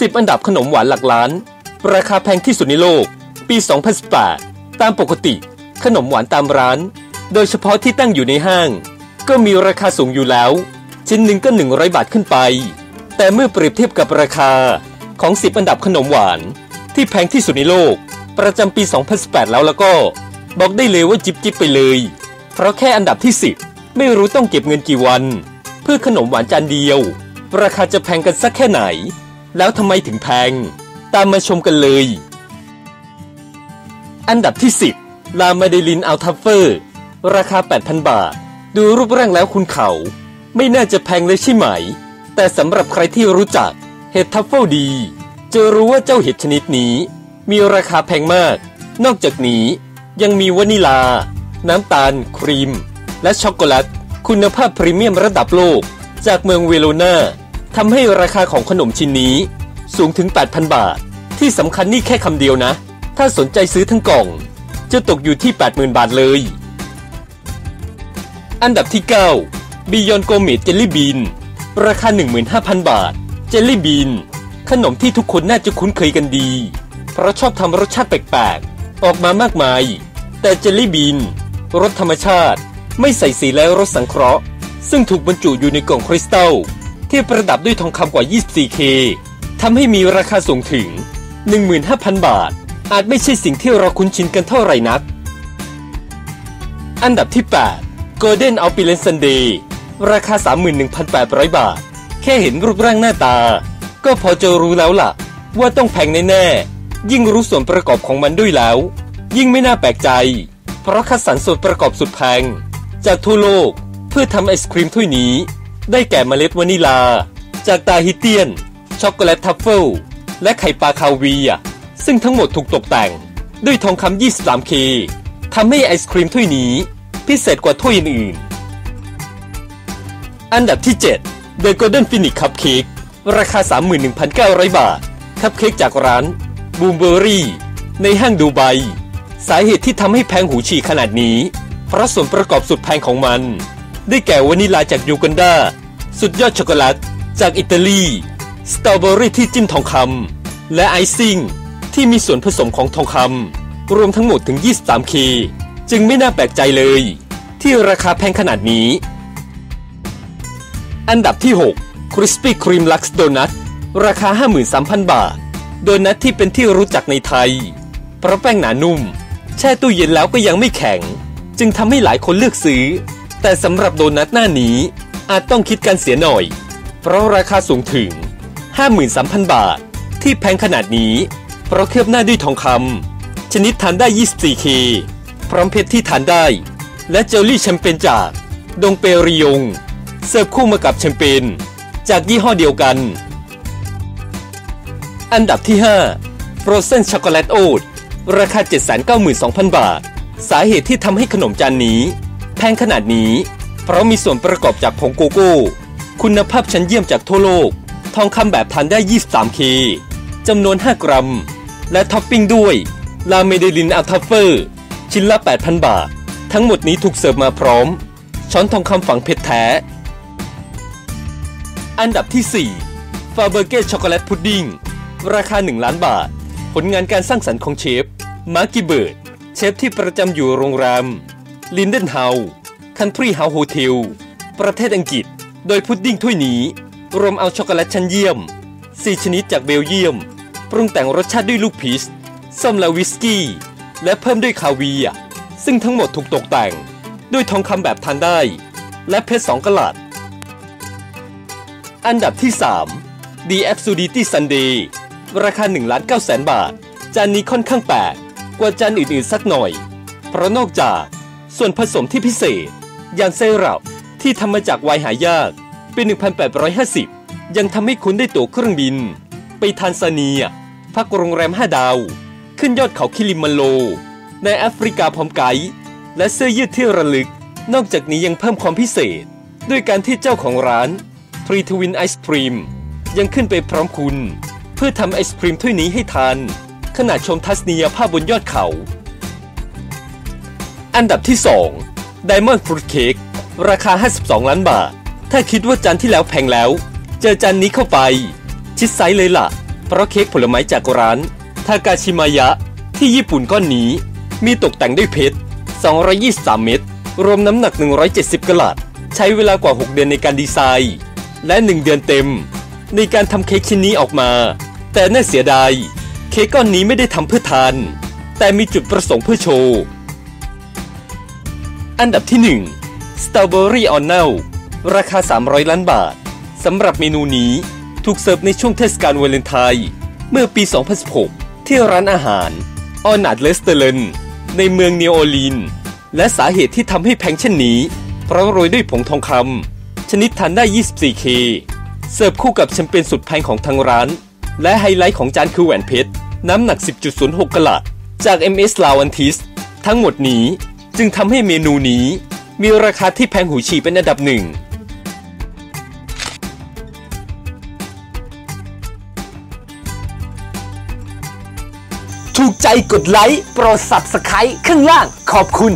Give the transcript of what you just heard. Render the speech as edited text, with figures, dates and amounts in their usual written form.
10 อันดับขนมหวานหลักล้านราคาแพงที่สุดในโลกปี 2018 ตามปกติขนมหวานตามร้านโดยเฉพาะที่ตั้งอยู่ในห้างก็มีราคาสูงอยู่แล้วชิ้นหนึ่งก็100บาทขึ้นไปแต่เมื่อเปรียบเทียบกับราคาของ10อันดับขนมหวานที่แพงที่สุดในโลกประจำปี 2018 แล้วก็บอกได้เลยว่าจิบจิบไปเลยเพราะแค่อันดับที่10ไม่รู้ต้องเก็บเงินกี่วันเพื่อขนมหวานจานเดียวราคาจะแพงกันสักแค่ไหนแล้วทำไมถึงแพงตามมาชมกันเลยอันดับที่10ลามาเดลินอัลทัฟเฟอร์ราคา 8,000 บาทดูรูปร่างแล้วคุณเขาไม่น่าจะแพงเลยใช่ไหมแต่สำหรับใครที่รู้จักเห็ดทัฟเฟิลดีจะรู้ว่าเจ้าเห็ดชนิดนี้มีราคาแพงมากนอกจากนี้ยังมีวานิลาน้ำตาลครีมและช็อกโกแลตคุณภาพพรีเมียมระดับโลกจากเมืองเวโรนาทำให้ราคาของขนมชิ้นนี้สูงถึง 8,000 บาทที่สำคัญนี่แค่คำเดียวนะถ้าสนใจซื้อทั้งกล่องจะตกอยู่ที่ 80,000 บาทเลยอันดับที่9บิยอนโกเมตเจลลี่บีนราคา 15,000 บาทเจลลี่บีนขนมที่ทุกคนน่าจะคุ้นเคยกันดีเพราะชอบทำรสชาติแปลกๆออกมามากมายแต่เจลลี่บีนรสธรรมชาติไม่ใส่สีและรสสังเคราะห์ซึ่งถูกบรรจุอยู่ในกล่องคริสตัลที่ประดับด้วยทองคำกว่า 24K ทำให้มีราคาสูงถึง 15,000 บาทอาจไม่ใช่สิ่งที่เราคุ้นชินกันเท่าไหร่นักอันดับที่8 Golden Opulence Sundae ราคา 31,800 บาทแค่เห็นรูปร่างหน้าตาก็พอจะรู้แล้วล่ะว่าต้องแพงแน่ๆยิ่งรู้ส่วนประกอบของมันด้วยแล้วยิ่งไม่น่าแปลกใจเพราะคัดสรรส่วนประกอบสุดแพงจากทั่วโลกเพื่อทำไอศครีมถ้วยนี้ได้แก่เมล็ดวานิลาจากตาฮิเตียนช็อกโกแลตทัฟเฟิลและไข่ปลาคาเวียร์ซึ่งทั้งหมดถูกตกแต่งด้วยทองคำ 23K ทำให้ไอศครีมถ้วยนี้พิเศษกว่าถ้วยอื่นๆอันดับที่7 The Golden Phoenix Cupcake ราคา 31,900 บาทคัพเค้กจากร้าน Bloomberry ในห้างดูไบสาเหตุที่ทำให้แพงหูฉี่ขนาดนี้เพราะส่วนประกอบสุดแพงของมันได้แก่วานิลาจากยูกันดาสุดยอดช็อกโกแลตจากอิตาลีสตรอเบอรี่ที่จิ้มทองคำและไอซิ่งที่มีส่วนผสมของทองคำรวมทั้งหมดถึง 23K จึงไม่น่าแปลกใจเลยที่ราคาแพงขนาดนี้อันดับที่6 Krispy Kreme Lux Donut ราคา 53,000 บาทโดนัทที่เป็นที่รู้จักในไทยเพราะแป้งหนานุ่มแช่ตู้เย็นแล้วก็ยังไม่แข็งจึงทำให้หลายคนเลือกซื้อแต่สำหรับโดนัทหน้านี้อาจต้องคิดกันเสียหน่อยเพราะราคาสูงถึง 53,000 บาทที่แพงขนาดนี้เพราะเคลือบหน้าด้วยทองคำชนิดทานได้ 24K พร้อมเพชรที่ทานได้และเจลลี่แชมเปญจากดงเปรียงเสิร์ฟคู่มากับแชมเปญจากยี่ห้อเดียวกันอันดับที่5 Frozen Chocolate Oat ราคา 792,000 บาทสาเหตุที่ทำให้ขนมจานนี้แพงขนาดนี้เพราะมีส่วนประกอบจากผงโกโก้คุณภาพชั้นเยี่ยมจากทั่วโลกทองคำแบบทานได้ 23K จำนวน5กรัมและท็อปปิ้งด้วยลาเมเดลินอัลทัฟเฟอร์ชิ้นละ 8,000 บาททั้งหมดนี้ถูกเสิร์ฟมาพร้อมช้อนทองคำฝังเพชรแท้อันดับที่4ฟาเบอร์เก้ช็อกโกแลตพุดดิ้งราคา 1 ล้านบาทผลงานการสร้างสรรค์ของเชฟมาร์กิเบิร์ดเชฟที่ประจำอยู่โรงแรมลินเดนเฮาส์คันทรีเฮาส์โฮเทลประเทศอังกฤษโดยพุดดิ้งถ้วยนี้รวมเอาช็อกโกแลตชั้นเยี่ยม4ชนิดจากเบลเยียมปรุงแต่งรสชาติด้วยลูกพีชส้มและวิสกี้และเพิ่มด้วยคาเวียร์ซึ่งทั้งหมดถูกตกแต่งด้วยทองคำแบบทานได้และเพชร2กะรัตอันดับที่3 The Absurdity Sundae ราคา 1,900,000 บาทจานนี้ค่อนข้างแปลกกว่าจานอื่นๆสักหน่อยเพราะนอกจากส่วนผสมที่พิเศษอย่างไซรัปที่ทำมาจากไวน์หายากเป็น 1,850 ยังทำให้คุณได้ตั๋วเครื่องบินไปทานซาเนียพักโรงแรม 5 ดาวขึ้นยอดเขาคิลิมันโญโรในแอฟริกาพร้อมไกด์และเสื้อยืดที่ระลึกนอกจากนี้ยังเพิ่มความพิเศษด้วยการที่เจ้าของร้านทรีทวินไอศครีมยังขึ้นไปพร้อมคุณเพื่อทำไอศครีมถ้วยนี้ให้ทานขณะชมทัศนียภาพบนยอดเขาอันดับที่2 Diamond Fruit Cake ราคา 52 ล้านบาทถ้าคิดว่าจานที่แล้วแพงแล้วเจอจานนี้เข้าไปชิดไซส์เลยล่ะ เพราะเค้กผลไม้จากร้านทากาชิมายะที่ญี่ปุ่นก้อนนี้มีตกแต่งด้วยเพชร223เม็ดรวมน้ำหนัก170กะรัตใช้เวลากว่า6เดือนในการดีไซน์และ1เดือนเต็มในการทำเค้กชิ้นนี้ออกมาแต่น่าเสียดายเค้กก้อนนี้ไม่ได้ทำเพื่อทานแต่มีจุดประสงค์เพื่อโชว์อันดับที่1 Strawberry Oatmeal ราคา300ล้านบาทสำหรับเมนูนี้ถูกเสิร์ฟในช่วงเทศกาลวาเลนไทน์เมื่อปี2016ที่ร้านอาหารออนาร์ดเลสเตเลนในเมืองนิวออร์ลีนและสาเหตุที่ทำให้แพงเช่นนี้เพราะโรยด้วยผงทองคำชนิดทานได้ 24K เสิร์ฟคู่กับแชมเปญสุดแพงของทางร้านและไฮไลท์ของจานคือแหวนเพชรน้ำหนัก 10.06 กะรัตจาก MS Lauantis ทั้งหมดนี้จึงทำให้เมนูนี้มีราคาที่แพงหูฉี่เป็นอันดับหนึ่งถูกใจกดไลค์โปรด Subscribe ข้างล่างขอบคุณ